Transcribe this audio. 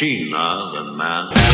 machine now than man.